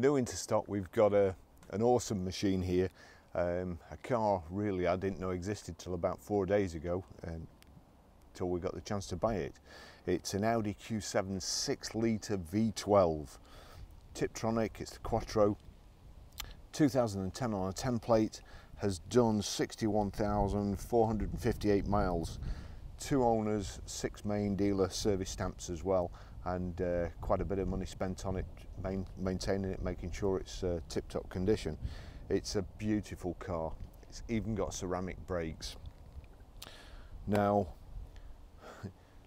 new into stock, we've got an awesome machine here, a car really I didn't know existed till about 4 days ago, till we got the chance to buy it. It's an Audi Q7 6-litre V12 Tiptronic. It's the Quattro, 2010 on a 10 plate, has done 61,458 miles, 2 owners, 6 main dealer service stamps as well, and quite a bit of money spent on it, maintaining it, making sure it's tip-top condition. It's a beautiful car. It's even got ceramic brakes. Now,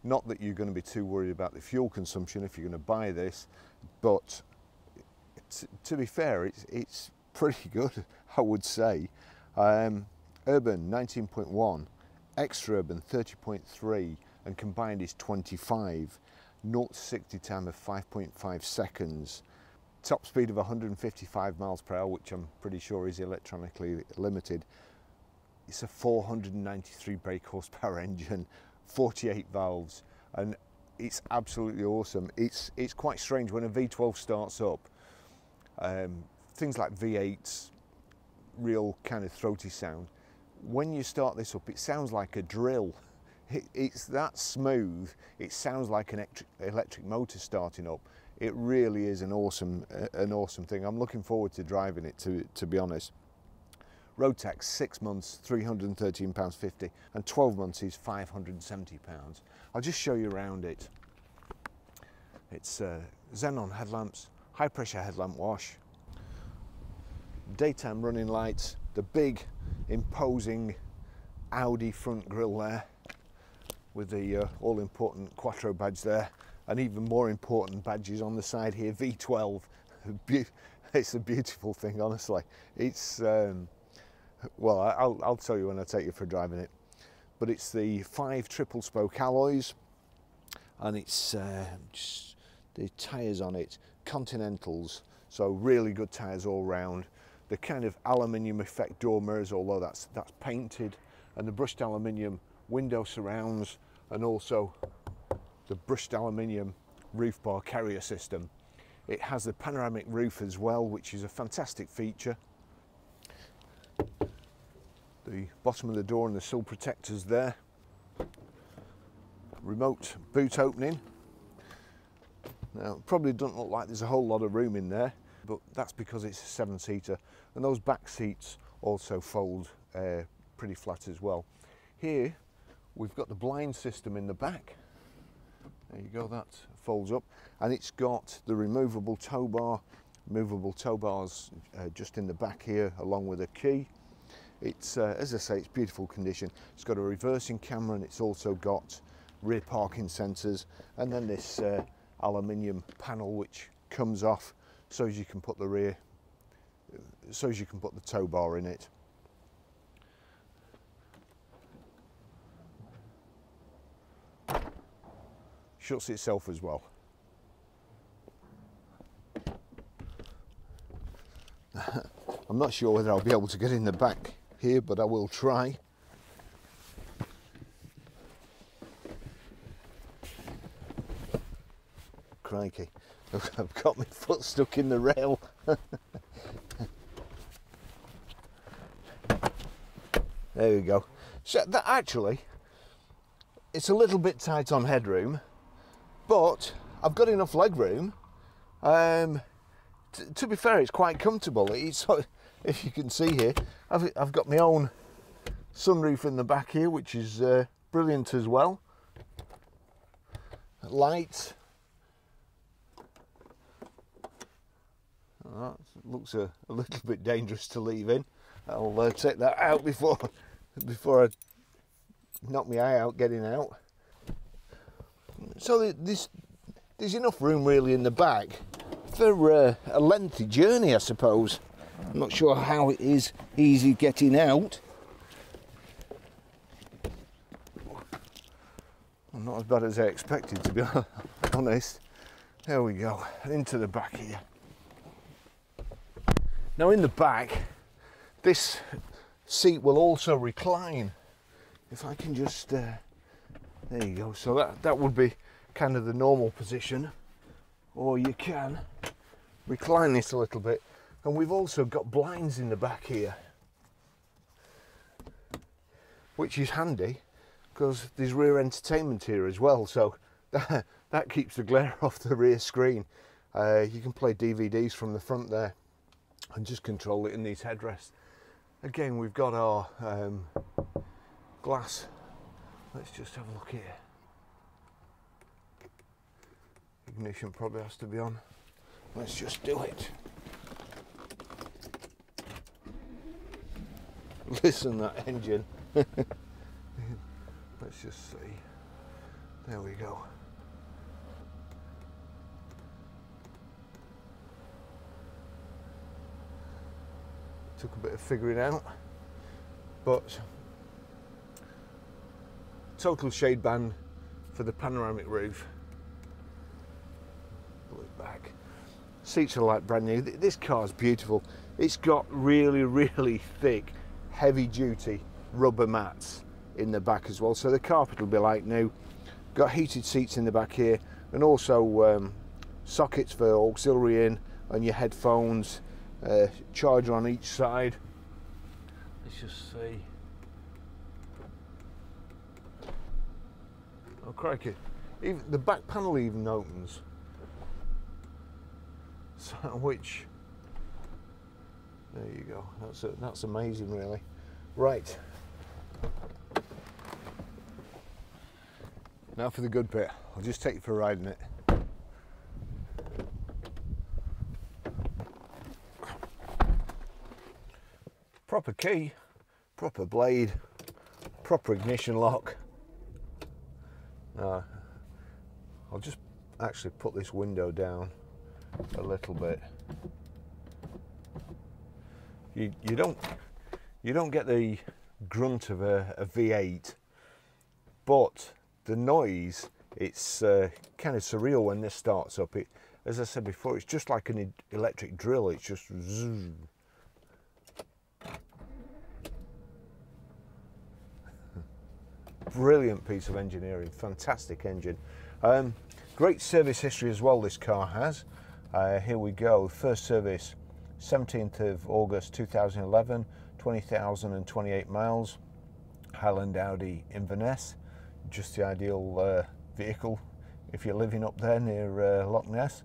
not that you're going to be too worried about the fuel consumption if you're going to buy this, but to be fair, it's pretty good, I would say. Urban 19.1, extra-urban 30.3, and combined is 25. 0-60 time of 5.5 seconds. Top speed of 155 miles per hour, which I'm pretty sure is electronically limited. It's a 493 brake horsepower engine, 48 valves, and it's absolutely awesome. It's quite strange when a V12 starts up. Things like V8's real kind of throaty sound. When you start this up, it sounds like a drill. It's that smooth. It sounds like an electric motor starting up. It really is an awesome thing. I'm looking forward to driving it, to be honest. Road tax, 6 months, £313.50, and 12 months is £570. I'll just show you around it. It's xenon headlamps, high pressure headlamp wash, daytime running lights, the big imposing Audi front grille there, with the all-important Quattro badge there, and even more important badges on the side here, V12. It's a beautiful thing, honestly. It's, well, I'll tell you when I take you for driving it. But it's the 5 triple-spoke alloys, and it's just the tyres on it, Continentals, so really good tyres all round. The kind of aluminium effect door mirrors, although that's painted, and the brushed aluminium window surrounds, and also the brushed aluminium roof bar carrier system. It has the panoramic roof as well, which is a fantastic feature. The bottom of the door and the sill protectors there. Remote boot opening. Now, it probably doesn't look like there's a whole lot of room in there, but that's because it's a 7-seater, and those back seats also fold pretty flat as well. Here, we've got the blind system in the back. There you go, that folds up, and it's got the removable tow bar, movable tow bars just in the back here, along with a key. It's, as I say, it's beautiful condition. It's got a reversing camera, and it's also got rear parking sensors, and then this aluminium panel which comes off, so as you can put the tow bar in it. Shuts itself as well. I'm not sure whether I'll be able to get in the back here, but I will try. Crikey, I've got my foot stuck in the rail. There we go. So that actually, it's a little bit tight on headroom, but I've got enough leg room. To be fair, it's quite comfortable. It's, if you can see here, I've got my own sunroof in the back here, which is brilliant as well. Lights. That looks a little bit dangerous to leave in. I'll take that out before I knock my eye out getting out. So there's enough room really in the back for a lengthy journey, I suppose. I'm not sure how it is easy getting out. Well, not as bad as I expected, to be honest. There we go, into the back here. Now in the back, this seat will also recline. If I can just, there you go. So that would be kind of the normal position, or you can recline this a little bit, and we've also got blinds in the back here, which is handy because there's rear entertainment here as well, so that keeps the glare off the rear screen. You can play DVDs from the front there and just control it in these headrests. Again, we've got our glass. Let's just have a look here. Ignition probably has to be on. Let's just do it. Listen, that engine. Let's just see. There we go. Took a bit of figuring out, but total shade ban for the panoramic roof. Pull it back. Seats are like brand new. This car's beautiful. It's got really, really thick, heavy duty rubber mats in the back as well, so the carpet will be like new. Got heated seats in the back here, and also sockets for auxiliary in and your headphones. Charger on each side. Let's just see. Oh crikey, even the back panel even opens, so which, there you go, that's amazing really. Right, now for the good bit. I'll just take you for riding it. Proper key, proper blade, proper ignition lock. I'll just actually put this window down a little bit. You don't get the grunt of a V8, but the noise, it's kind of surreal when this starts up. It, as I said before, it's just like an electric drill. It's just zzz. Brilliant piece of engineering, fantastic engine. Great service history as well this car has. Here we go, first service 17th of August 2011, 20,028 miles, Highland Audi Inverness. Just the ideal vehicle if you're living up there near Loch Ness.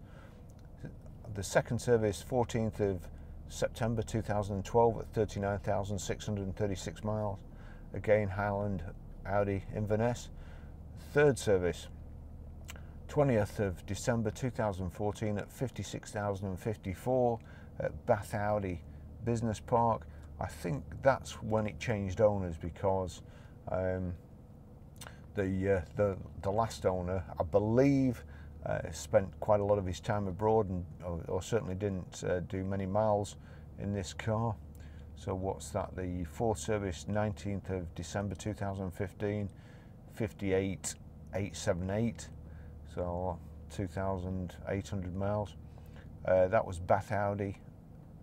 The second service 14th of September 2012 at 39,636 miles, again Highland Audi Inverness. Third service 20th of December 2014 at 56,054 at Bath Audi Business Park. I think that's when it changed owners, because the last owner, I believe, spent quite a lot of his time abroad, and or certainly didn't do many miles in this car. So what's that? The fourth service 19th of December 2015, 58,878, so 2,800 miles. That was Bath Audi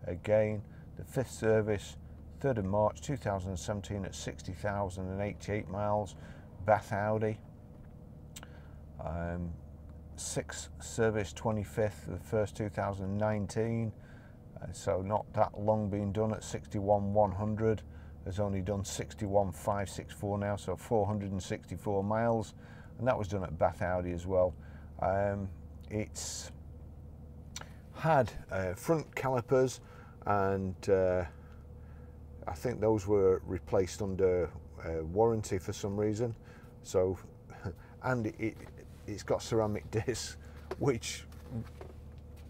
again. The fifth service 3rd of March 2017 at 60,088 miles, Bath Audi. Sixth service 25th of the 1st 2019, so not that long being done, at 61,100. Has only done 61,564 now, so 464 miles, and that was done at Bath Audi as well. It's had front calipers, and I think those were replaced under warranty for some reason. So, and it's got ceramic discs, which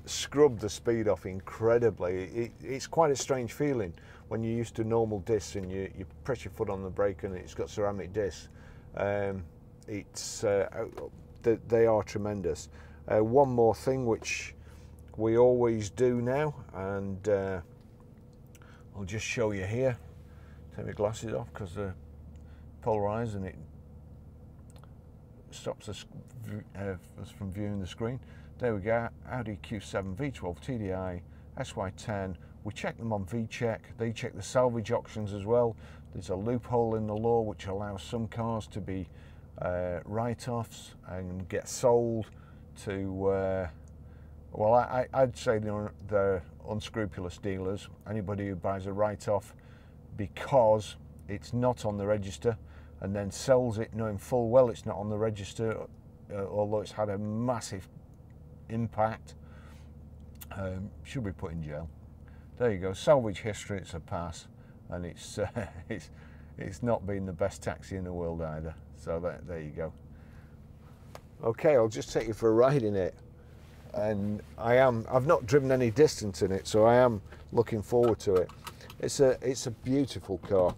scrubbed the speed off incredibly. It's quite a strange feeling when you're used to normal discs and you press your foot on the brake and it's got ceramic discs. They are tremendous. One more thing which we always do now, and I'll just show you here. Take my glasses off because they're polarized and it stops us from viewing the screen. There we go, Audi Q7, V12, TDI, SY10. We check them on V-Check. They check the salvage auctions as well. There's a loophole in the law which allows some cars to be write-offs and get sold to Well, I'd say the unscrupulous dealers, anybody who buys a write-off because it's not on the register and then sells it knowing full well it's not on the register, although it's had a massive impact, should be put in jail. There you go, salvage history, it's a pass, and it's not been the best taxi in the world either, so there you go. Okay, I'll just take you for a ride in it, and I've not driven any distance in it, so I am looking forward to it. It's a beautiful car.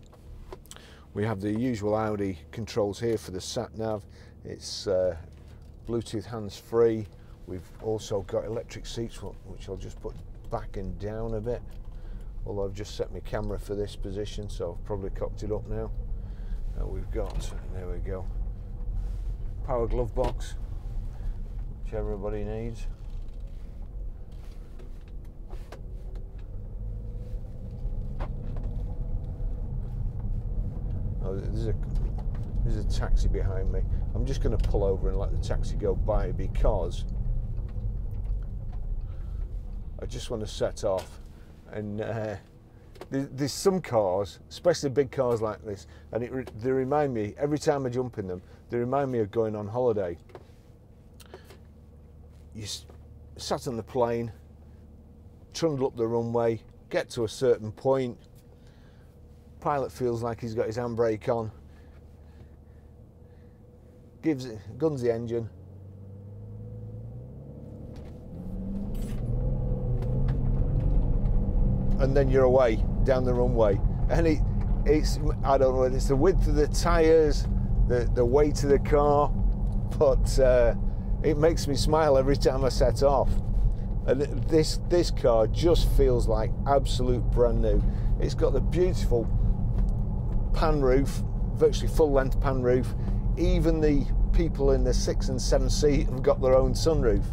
We have the usual Audi controls here for the sat nav. It's Bluetooth hands-free. We've also got electric seats, which I'll just put back and down a bit. Although I've just set my camera for this position, so I've probably cocked it up now. And we've got, there we go, power glove box, which everybody needs. Oh, there's a taxi behind me. I'm just going to pull over and let the taxi go by because I just want to set off. And there's some cars, especially big cars like this, and they remind me, every time I jump in them, they remind me of going on holiday. You sat on the plane, trundle up the runway, get to a certain point, pilot feels like he's got his handbrake on, guns the engine, and then you're away down the runway. And it's I don't know, it's the width of the tires, the weight of the car, but it makes me smile every time I set off. And this car just feels like absolute brand new. It's got the beautiful pan roof, virtually full length pan roof. Even the people in the 6 and 7 seat have got their own sunroof.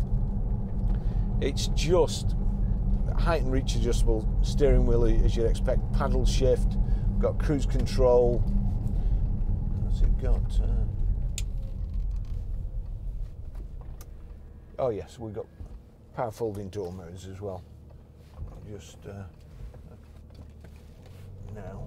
It's just height and reach adjustable steering wheel as you'd expect, paddle shift, got cruise control. What's it got? Oh yes, we've got power folding door mirrors as well. Just now.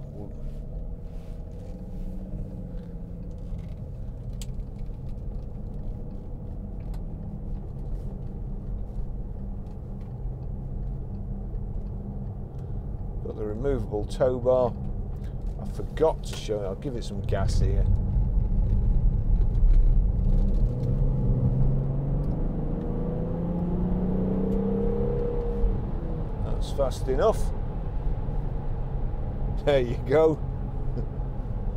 Got the removable tow bar. I forgot to show it. I'll give it some gas here. That's fast enough. There you go.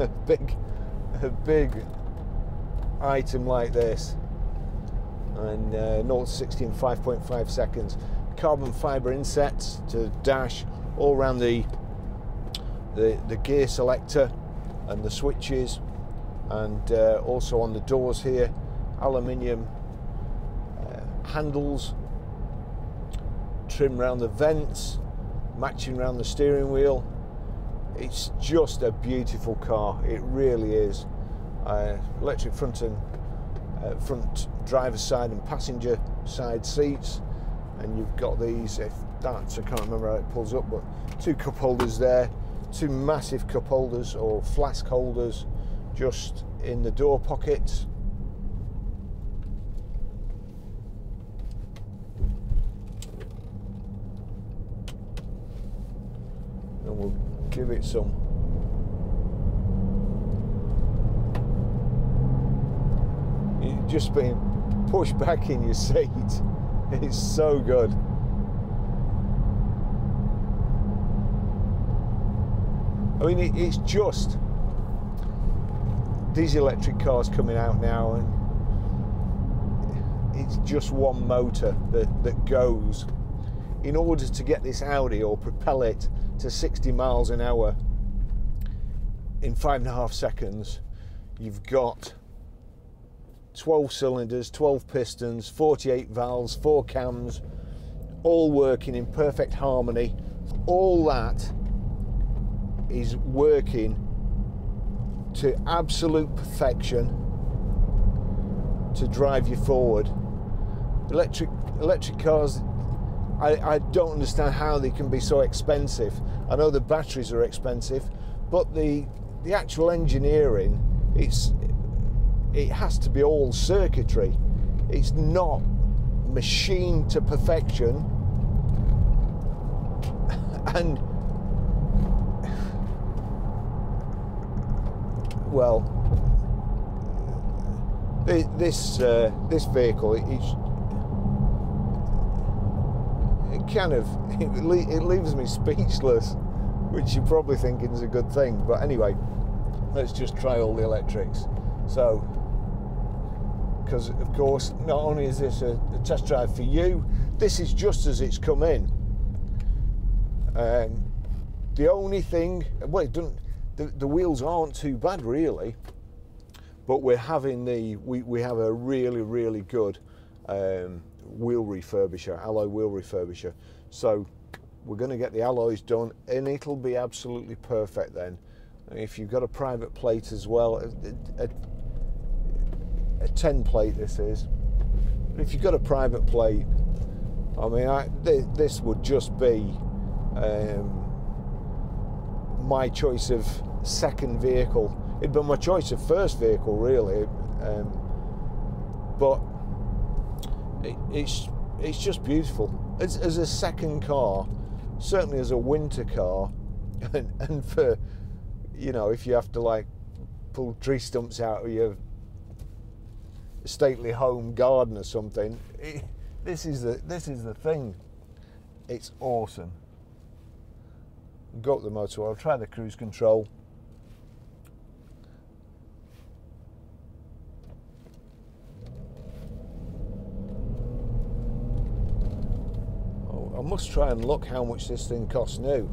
a big item like this. And 0 to 60 in 5.5 seconds. Carbon fibre insets to the dash, all around the gear selector and the switches, and also on the doors here, aluminium handles, trim around the vents, matching around the steering wheel. It's just a beautiful car, it really is. Electric front driver's side and passenger side seats, and you've got these, I can't remember how it pulls up, but 2 cup holders there, 2 massive cup holders or flask holders just in the door pockets. And we'll give it some. You're just being pushed back in your seat. It's so good. I mean, it's just, these electric cars coming out now, and it's just one motor that goes. In order to get this Audi or propel it to 60 miles an hour in 5.5 seconds, you've got 12 cylinders, 12 pistons, 48 valves, 4 cams, all working in perfect harmony. All that is working to absolute perfection to drive you forward. Electric cars I don't understand how they can be so expensive. I know the batteries are expensive, but the actual engineering, it has to be all circuitry. It's not machined to perfection. And well, this vehicle, it leaves me speechless, which you're probably thinking is a good thing. But anyway, let's just try all the electrics. So, because of course, not only is this a test drive for you, this is just as it's come in. The only thing, well, it doesn't, the wheels aren't too bad really, but we're having we have a really good wheel refurbisher, alloy wheel refurbisher. So we're going to get the alloys done and it'll be absolutely perfect then. And if you've got a private plate as well, a 10 plate this is, but if you've got a private plate, I mean, this would just be my choice of second vehicle. It'd been my choice of first vehicle really, but it's just beautiful as a second car, certainly as a winter car, and for, you know, if you have to like pull tree stumps out of your stately home garden or something, this is the thing. It's awesome. Go up the motorway, I'll try the cruise control. Oh, I must try and look how much this thing costs new.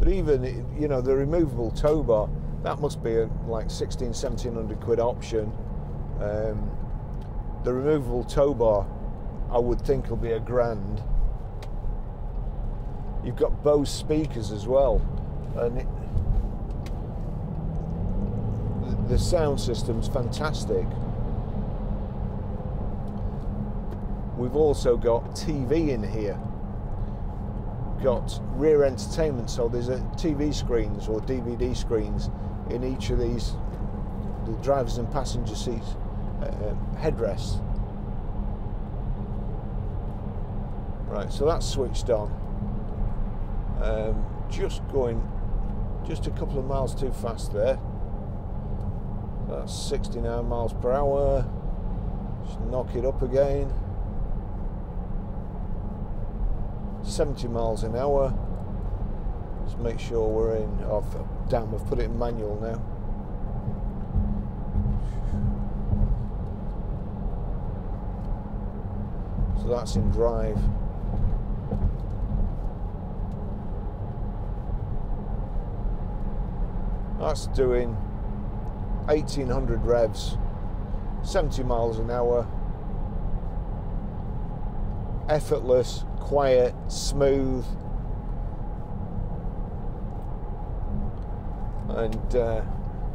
But even, you know, the removable tow bar, that must be a, like 1,700 quid option. The removable tow bar, I would think, will be a grand. You've got Bose speakers as well, and the sound system's fantastic. We've also got TV in here, got rear entertainment, so there's a TV screens or DVD screens in each of these, the driver's and passenger seats, headrests. Right, so that's switched on. Just going just a couple of miles too fast there. That's 69 miles per hour. Just knock it up again. 70 miles an hour. Let's make sure we're in. Oh, damn, I've put it in manual now. So that's in drive. That's doing 1,800 revs, 70 miles an hour, effortless, quiet, smooth, and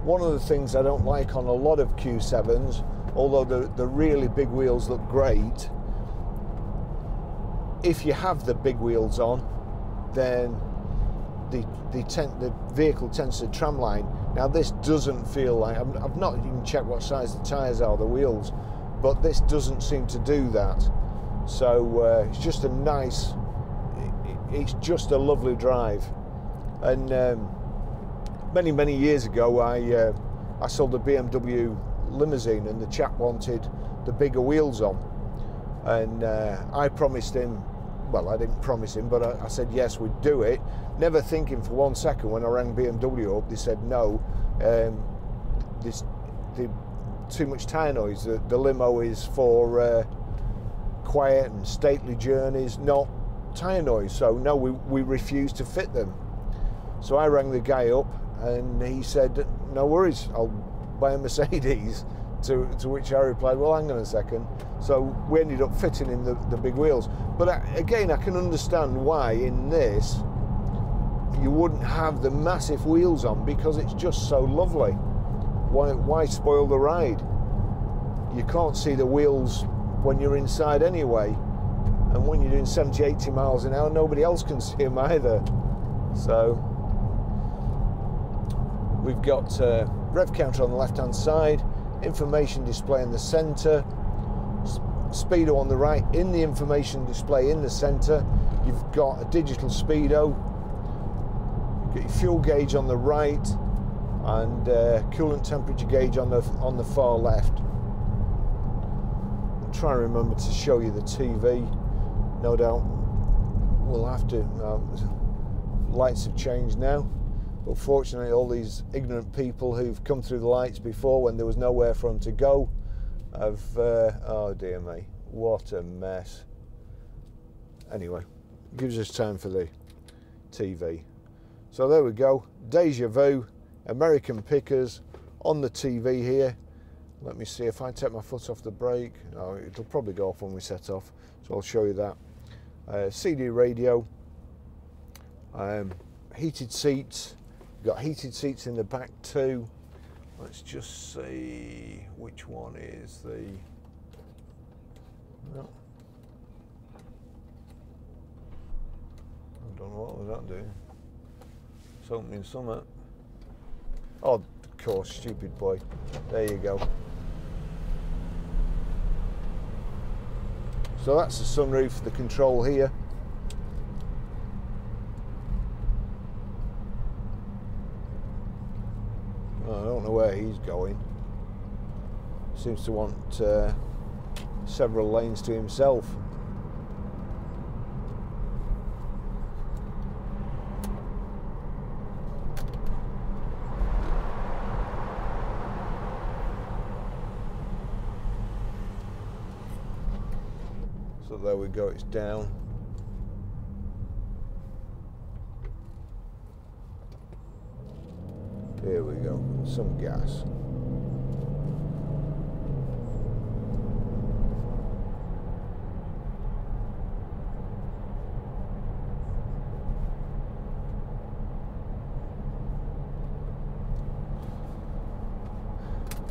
one of the things I don't like on a lot of Q7s, although the really big wheels look great, if you have the big wheels on, then the vehicle tends to tramline. Now this doesn't feel like, I've not even checked what size the tyres are, the wheels, but this doesn't seem to do that. So it's just a nice, it's just a lovely drive. And many years ago I sold a BMW limousine, and the chap wanted the bigger wheels on, and I promised him, well, I didn't promise him, but I said yes, we'd do it, never thinking for 1 second when I rang BMW up, they said no, too much tyre noise, the limo is for quiet and stately journeys, not tyre noise, so no, we refused to fit them. So I rang the guy up and he said, no worries, I'll buy a Mercedes, to which I replied, well, hang on a second. So we ended up fitting in the big wheels. But again, I can understand why in this you wouldn't have the massive wheels on, because it's just so lovely. Why spoil the ride? You can't see the wheels when you're inside anyway, and when you're doing 70, 80 miles an hour, nobody else can see them either. So we've got a rev counter on the left hand side, information display in the center, speedo on the right. In the information display in the center, you've got a digital speedo, you've got your fuel gauge on the right, and coolant temperature gauge on the far left. I'll try and remember to show you the TV. No doubt we'll have to. Lights have changed now, but fortunately all these ignorant people who've come through the lights before when there was nowhere for them to go have, oh dear me, what a mess. Anyway, gives us time for the TV. So there we go, deja vu, American Pickers on the TV here. Let me see if I take my foot off the brake. Oh, it'll probably go off when we set off, so I'll show you that. CD radio, heated seats. You've got heated seats in the back too. Let's just see which one is the... No. I don't know what was that doing. It's opening something. Oh, of course, stupid boy. There you go. So that's the sunroof, the control here. I don't know where he's going. Seems to want several lanes to himself. So there we go, it's down. Here we go, some gas.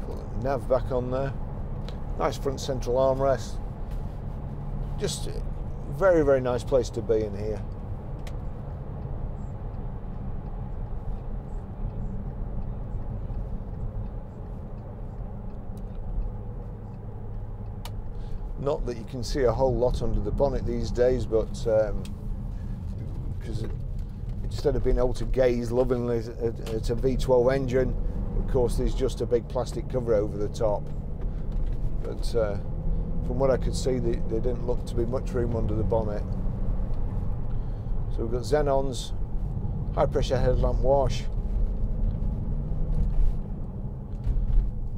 Put the nav back on there. Nice front central armrest. Just a very, very nice place to be in here. Not that you can see a whole lot under the bonnet these days, but because instead of being able to gaze lovingly at a V12 engine, of course there's just a big plastic cover over the top. But from what I could see, there didn't look to be much room under the bonnet. So we've got Xenons, high pressure headlamp wash,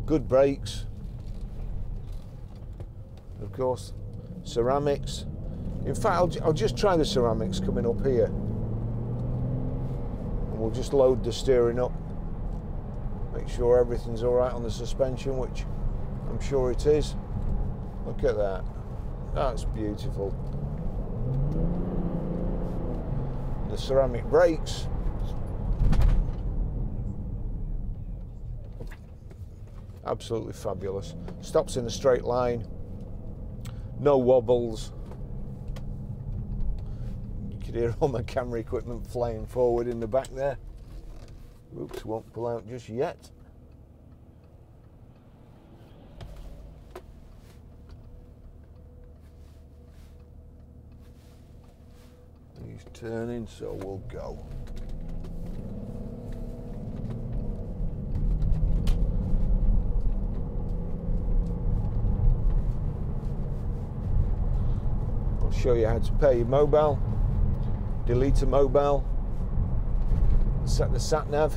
good brakes. Of course, ceramics. In fact, I'll just try the ceramics coming up here. And we'll just load the steering up, make sure everything's all right on the suspension, which I'm sure it is. Look at that. That's beautiful. The ceramic brakes. Absolutely fabulous. Stops in a straight line. No wobbles. You could hear all my camera equipment flying forward in the back there. Oops, won't pull out just yet. He's turning, so we'll go. Show you how to pair your mobile, delete a mobile, set the sat nav.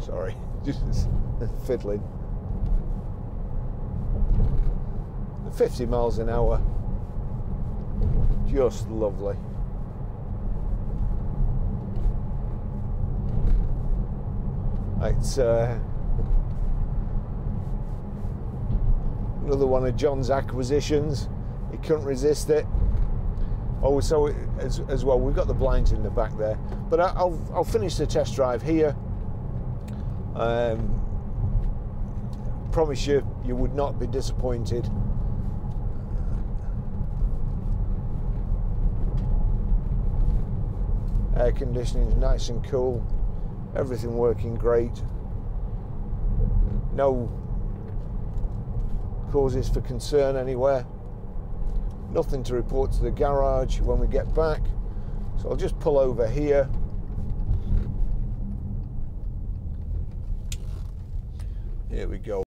Sorry, just fiddling. 50 miles an hour Just lovely. It's another one of John's acquisitions. He couldn't resist it. Oh, so as well, we've got the blinds in the back there. But I'll finish the test drive here. Promise you would not be disappointed. Air conditioning is nice and cool. Everything working great. No causes for concern anywhere. Nothing to report to the garage when we get back. So I'll just pull over here. Here we go.